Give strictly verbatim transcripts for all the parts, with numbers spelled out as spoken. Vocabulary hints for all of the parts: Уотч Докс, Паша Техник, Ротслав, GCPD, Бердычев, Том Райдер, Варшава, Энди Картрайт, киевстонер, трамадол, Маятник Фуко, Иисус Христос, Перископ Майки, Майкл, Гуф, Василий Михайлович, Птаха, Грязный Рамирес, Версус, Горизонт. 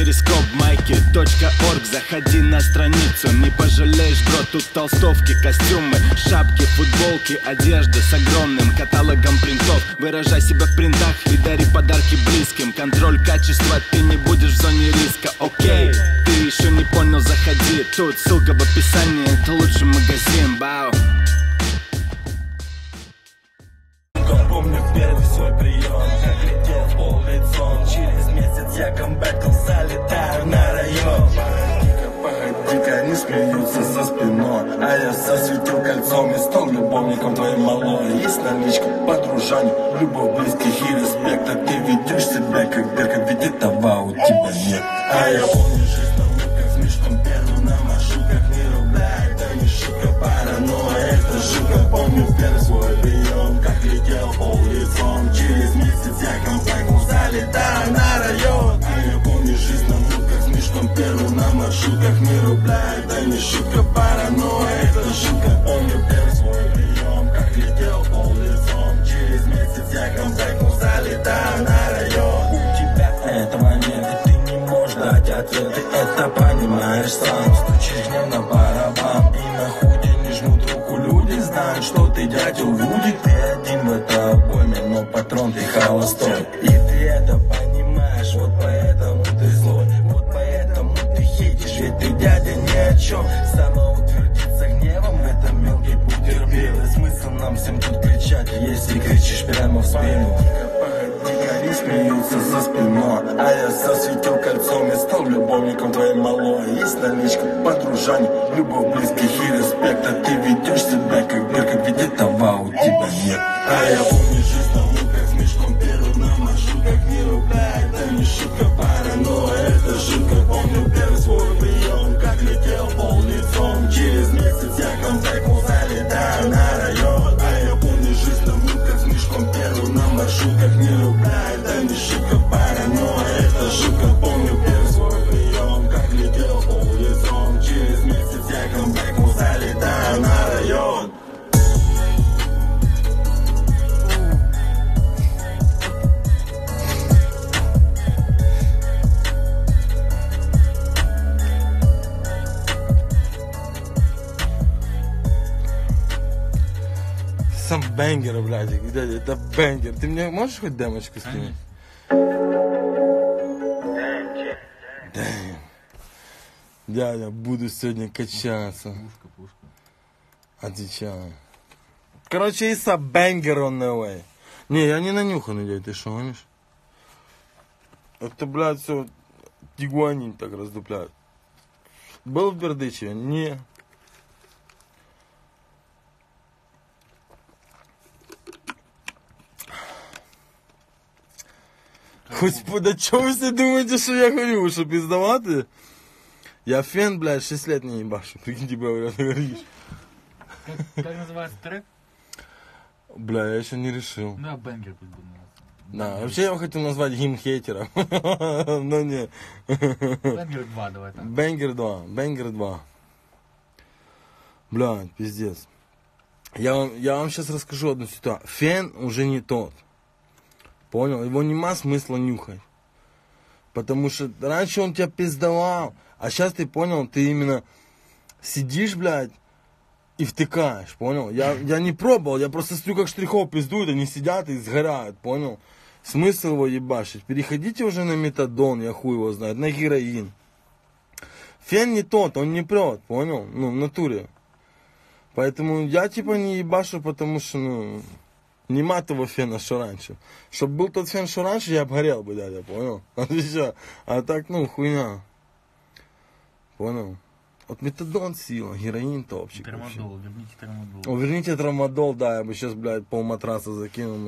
Перископ Майки точка орг. Заходи на страницу, не пожалеешь, бро. Тут толстовки, костюмы, шапки, футболки, одежда с огромным каталогом принтов. Выражай себя в принтах и дари подарки близким. Контроль качества, ты не будешь в зоне риска. Окей, ты еще не понял, заходи. Тут ссылка в описании, это лучший магазин. Бау. Помню первый свой прием, как летел пол лицом. Через месяц я камбэкл, залетаю на район. Дико-походи-ка, они смеются со спиной, а я засветил кольцом и стал любовником твоей малой. Есть наличка, подружание, любовь близких и респект. А ты ведешь себя как дырка, ведь этого у тебя нет. А я помню жизнь на улыбках, с мешком первым на маршрутках. Не рубля, это не шутка, паранойя, это жутко. Помню первый свой прием, как летел пол лицом. Через месяц я компакт, залетаю на район. А я помню жизнь на мутках, с мешком первым на маршрутках. Не рубля, это не шутка, паранойя, это жутко. Помню первый свой прием, как летел пол лицом. Через месяц я компакт, залетаю на район. У тебя этого нет, дать ответы, это понимаешь сам. Стучишь днем на барабан и на худе не жмут руку. Люди знают, что ты дятел Вуди. Ты один в это обойме, но патрон ты холостой. И ты это понимаешь, вот поэтому ты злой. Вот поэтому ты хейтишь, ведь ты дядя ни о чем. Самоутвердиться гневом, это мелкий путь терпел. И смысл нам всем тут кричать, если кричишь прямо в спину. Они смеются за спиной, а я засветил кольцом и стал любовником твоей малой. Есть наличка, подружание, любовь близких и респект. А ты ведешь себя как дырка, ведь этого у тебя нет. А я помню жизнь на луках, с мешком первым на маршрутках. Не рубля, это не шутка, паранойя, это жутко. Помню первый свой прием, как летел пол лицом. Через месяц я контактнул, залетаю на район. А я помню жизнь на луках, с мешком первым на маршрутках. Не рубля, это не шутка, паранойя, это жутко. Помню первый свой прием, как летел пол лицом. Через месяц я контактнул, залетаю на район. Сам бэнгер, блядь, это бэнгер. Ты мне можешь хоть демочку скинуть? Дэм. Дядя, буду сегодня качаться. Пушка, пушка. Отвечаю. Короче, it's a banger on the way. Не, я не нанюханный, дядя, ты что, гонишь? Это, блядь, все тигуанин так раздупляют. Был в Бердычеве? Не. Господи, чё вы все думаете, что я хожу, что пиздоваты? Я фен, блядь, шесть лет не ебашу, прикинь, тебя говоришь. Как, как называется трек? Бля, я еще не решил. Да, бэнгер пусть будет называться. Да, бэнгер. Вообще я его хотел назвать гимн хейтером, но не. Бэнгер два давай так. Бэнгер два, бэнгер два. Блядь, пиздец. Я вам, я вам сейчас расскажу одну ситуацию. Фен уже не тот. Понял? Его нема смысла нюхать. Потому что раньше он тебя пиздовал, а сейчас ты понял, ты именно сидишь, блядь, и втыкаешь, понял? Я, я не пробовал, я просто смотрю, как штрихов пиздуют, они сидят и сгорают, понял? Смысл его ебашить. Переходите уже на метадон, я хуй его знает, на героин. Фен не тот, он не прет, понял? Ну, в натуре. Поэтому я типа не ебашу, потому что, ну... Нема того фена, что раньше. Чтоб был тот фен, что раньше, я обгорел бы, дядя, понял? Отвечаю. А так, ну, хуйня. Понял? Вот метадон сила, героин топчик. Трамадол, верните трамадол. О, верните трамадол, да, я бы сейчас, блядь, пол матраса закинул.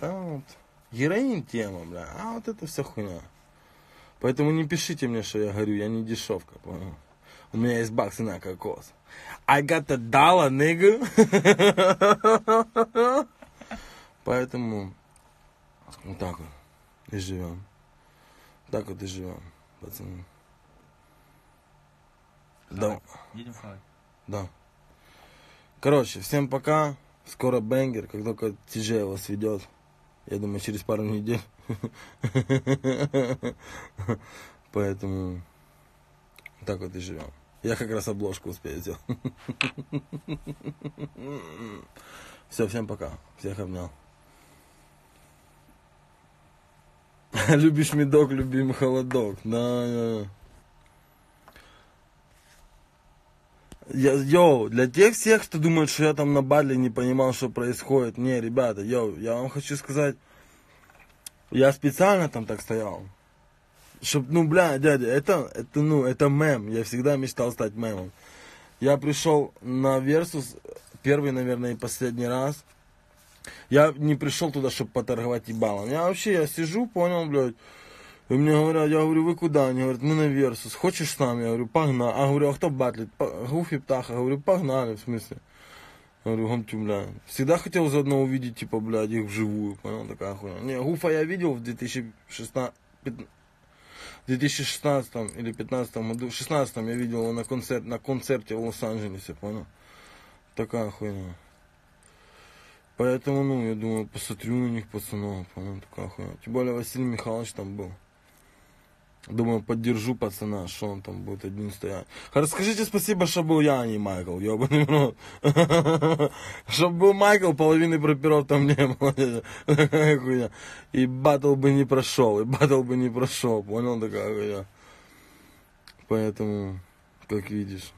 Да, вот. Героин тема, бля. А вот это все хуйня. Поэтому не пишите мне, что я горю, я не дешевка, понял? У меня есть баксы на кокос. I got the dollar, nigga. Поэтому вот так вот и живем. Так вот и живем, пацаны. Да. Едем в Хай. Да. Короче, всем пока. Скоро бэнгер, как только ти джей вас ведет. Я думаю, через пару недель. Поэтому так вот и живем. Я как раз обложку успею сделать. Все, всем пока. Всех обнял. Любишь медок, любим холодок. Да. Я, йоу, для тех всех, кто думает, что я там на батле не понимал, что происходит. Не, ребята, йоу, я вам хочу сказать, я специально там так стоял. Чтоб, ну, бля, дядя, это, это, ну, это мем. Я всегда мечтал стать мемом. Я пришел на Версус первый, наверное, и последний раз. Я не пришел туда, чтобы поторговать ебалом. Я вообще, я сижу, понял, блядь. И мне говорят, я говорю, вы куда? Они говорят, мы на Версус. Хочешь с нами? Я говорю, погнали. А говорю, а кто батлит? Гуф и Птаха. Говорю, погнали, в смысле. Я говорю, гомтю, бля. Всегда хотел заодно увидеть, типа, блядь, их вживую. Понял, такая хуйня. Не, Гуфа я видел в две тысячи шестнадцатом или две тысячи пятнадцатом году. В две тысячи шестнадцатом я видел его на, концерт, на концерте в Лос-Анджелесе, понял? Такая хуйня. Поэтому, ну, я думаю, посмотрю на них, пацанов, понял, такая хуйня. Тем более Василий Михайлович там был. Думаю, поддержу пацана, что он там будет один стоять. Расскажите спасибо, что был я, а не Майкл, ёбаный рот. Чтоб был Майкл, половины проперов там не было. И батл бы не прошел, и батл бы не прошел, понял, такая хуйня. Поэтому, как видишь.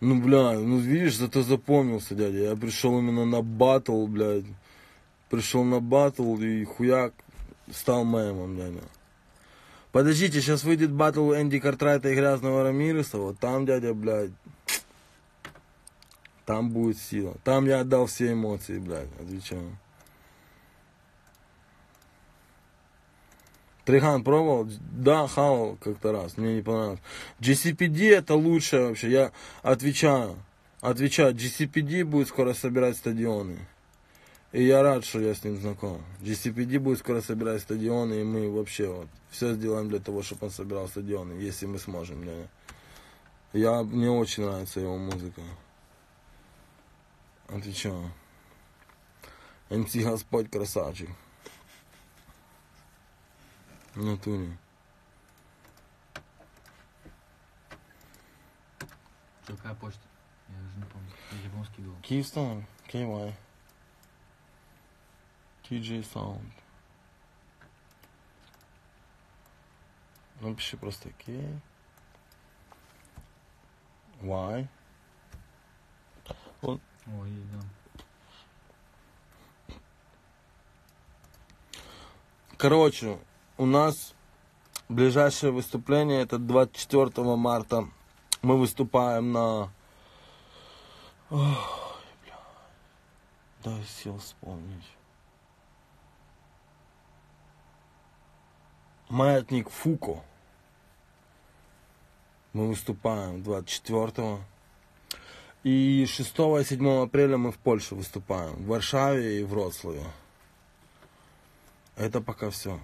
Ну, бля, ну, видишь, зато запомнился, дядя. Я пришел именно на батл, блядь. Пришел на батл и хуяк. Стал мемом, дядя. Подождите, сейчас выйдет батл Энди Картрайта и Грязного Рамиреса. Вот там, дядя, блядь, там будет сила. Там я отдал все эмоции, блядь, отвечаю. Триган пробовал? Да, хавал как-то раз, мне не понравилось. джи си пи ди это лучшее вообще, я отвечаю. Отвечаю, джи си пи ди будет скоро собирать стадионы. И я рад, что я с ним знаком. джи си пи ди будет скоро собирать стадионы, и мы вообще вот все сделаем для того, чтобы он собирал стадионы, если мы сможем. Для... Я, мне очень нравится его музыка. Отвечаю. эм эс Господь красавчик. В натуре. Какая почта? Я даже не помню. Я вам скидывал. Киевстон, кей вай. ти джей Sound. Напиши просто K. Y. Он... Ой, да. Короче, у нас ближайшее выступление это двадцать четвёртого марта. Мы выступаем на... Ой, бля. Дай сил вспомнить. Маятник Фуко. Мы выступаем двадцать четвёртого. И шестого и седьмого апреля мы в Польше выступаем. В Варшаве и в Ротславе. Это пока все.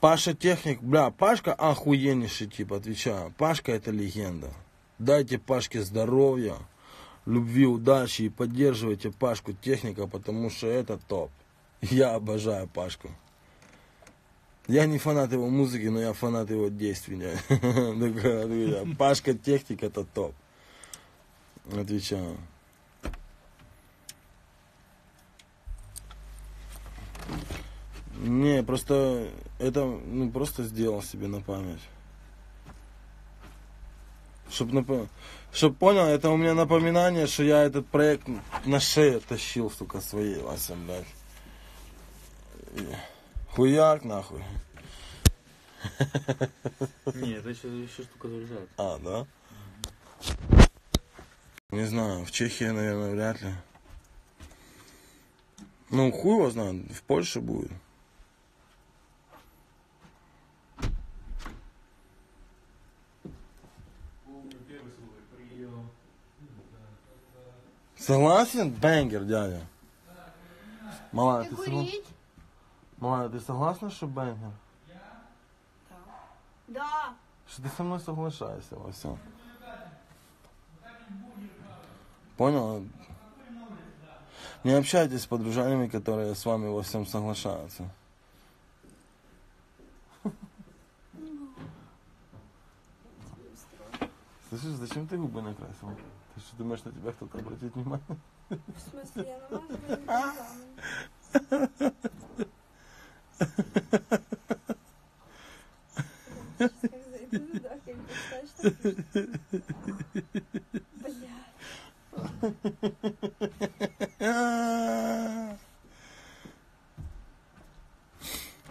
Паша Техник. Бля, Пашка охуеннейший тип, отвечаю. Пашка это легенда. Дайте Пашке здоровья, любви, удачи и поддерживайте Пашку Техника, потому что это топ. Я обожаю Пашку. Я не фанат его музыки, но я фанат его действий. Пашка Техник это топ. Отвечаю. Не, просто это, ну просто сделал себе на память. Чтоб, напом... Чтоб понял, это у меня напоминание, что я этот проект на шее тащил, сука, своей Вася, блядь. Хуяк, нахуй. Нет, это еще, еще штука заряжает. А, да? Mm-hmm. Не знаю, в Чехии, наверное, вряд ли. Ну, хуй его знает, в Польше будет. Согласен? Бэнгер, дядя. Малая, ты согласен? Малая, ты согласна, что бэнгер? Да. Да. Что ты со мной соглашаешься во всем? Понял? Не общайтесь с подружаниями, которые с вами во всем соглашаются. Слышишь, зачем ты губы накрасил? Ты что, думаешь, на тебя кто-то обратит внимание? В смысле, я намазываю глазами.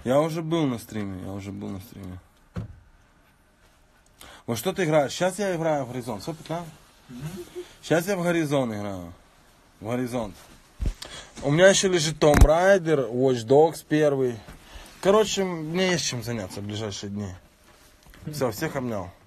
Я уже был на стриме, я уже был на стриме. Вот что ты играешь? Сейчас я играю в Горизонт. Все, да? Сейчас я в Горизонт играю. В Горизонт. У меня еще лежит Том Райдер, Уотч Докс первый. Короче, мне есть чем заняться в ближайшие дни. Все, всех обнял.